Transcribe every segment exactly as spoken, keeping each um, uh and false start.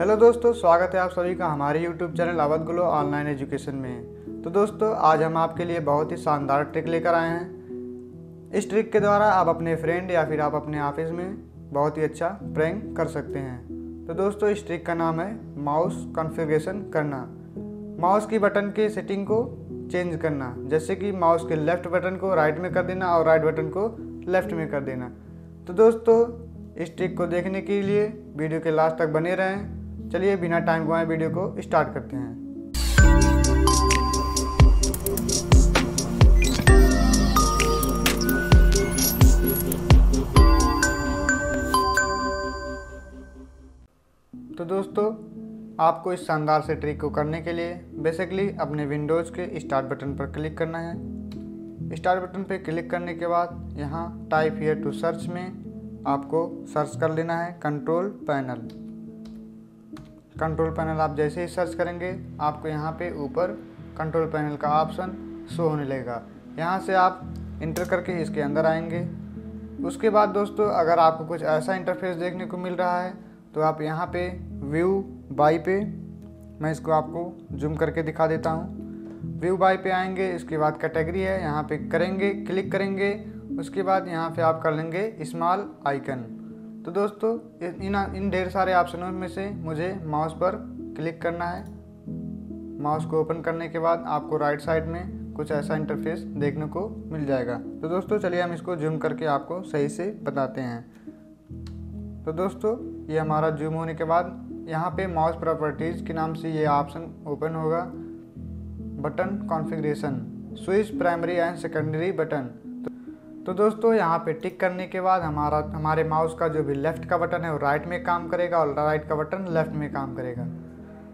Hello दोस्तों, स्वागत है आप सभी का हमारे YouTube channel Awadh glow online education में। तो दोस्तों, आज हम आपके लिए बहुत ही शानदार ट्रिक लेकर आए हैं। इस ट्रिक के द्वारा आप अपने फ्रेंड या फिर आप अपने ऑफिस में बहुत ही अच्छा प्रैंक कर सकते हैं। तो दोस्तों, इस ट्रिक का नाम है माउस कॉन्फ़िगरेशन करना, माउस की बटन के सेटिंग को चेंज करना। जैसे कि माउस के लेफ़्ट बटन को राइट में कर देना और राइट बटन को लेफ़्ट में कर देना। तो दोस्तों, इस ट्रिक को देखने के लिए वीडियो के लास्ट तक बने रहें। चलिए बिना टाइम गवाए वीडियो को स्टार्ट करते हैं। तो दोस्तों, आपको इस शानदार से ट्रिक को करने के लिए बेसिकली अपने विंडोज़ के स्टार्ट बटन पर क्लिक करना है। स्टार्ट बटन पर क्लिक करने के बाद यहाँ टाइप हियर टू सर्च में आपको सर्च कर लेना है कंट्रोल पैनल। कंट्रोल पैनल आप जैसे ही सर्च करेंगे, आपको यहाँ पे ऊपर कंट्रोल पैनल का ऑप्शन शो होने लगेगा। यहाँ से आप इंटर करके इसके अंदर आएंगे। उसके बाद दोस्तों, अगर आपको कुछ ऐसा इंटरफेस देखने को मिल रहा है तो आप यहाँ पे व्यू बाय पे, मैं इसको आपको जूम करके दिखा देता हूँ, व्यू बाय पे आएंगे। इसके बाद कैटेगरी है, यहाँ पे करेंगे क्लिक करेंगे। उसके बाद यहाँ पर आप कर लेंगे स्मॉल आइकन। तो दोस्तों, इन इन ढेर सारे ऑप्शनों में से मुझे माउस पर क्लिक करना है। माउस को ओपन करने के बाद आपको राइट साइड में कुछ ऐसा इंटरफेस देखने को मिल जाएगा। तो दोस्तों, चलिए हम इसको जूम करके आपको सही से बताते हैं। तो दोस्तों, ये हमारा जूम होने के बाद यहाँ पे माउस प्रॉपर्टीज़ के नाम से ये ऑप्शन ओपन होगा, button configuration, switch primary and secondary button. तो दोस्तों, यहाँ पे टिक करने के बाद हमारा हमारे माउस का जो भी लेफ़्ट का बटन है वो राइट में काम करेगा और राइट का बटन लेफ़्ट में काम करेगा।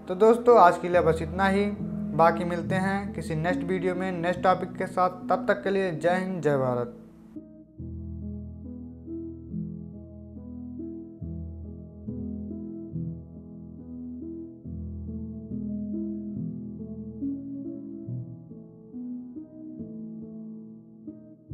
तो दोस्तों, आज के लिए बस इतना ही। बाकी मिलते हैं किसी नेक्स्ट वीडियो में नेक्स्ट टॉपिक के साथ। तब तक के लिए जय हिंद, जय भारत।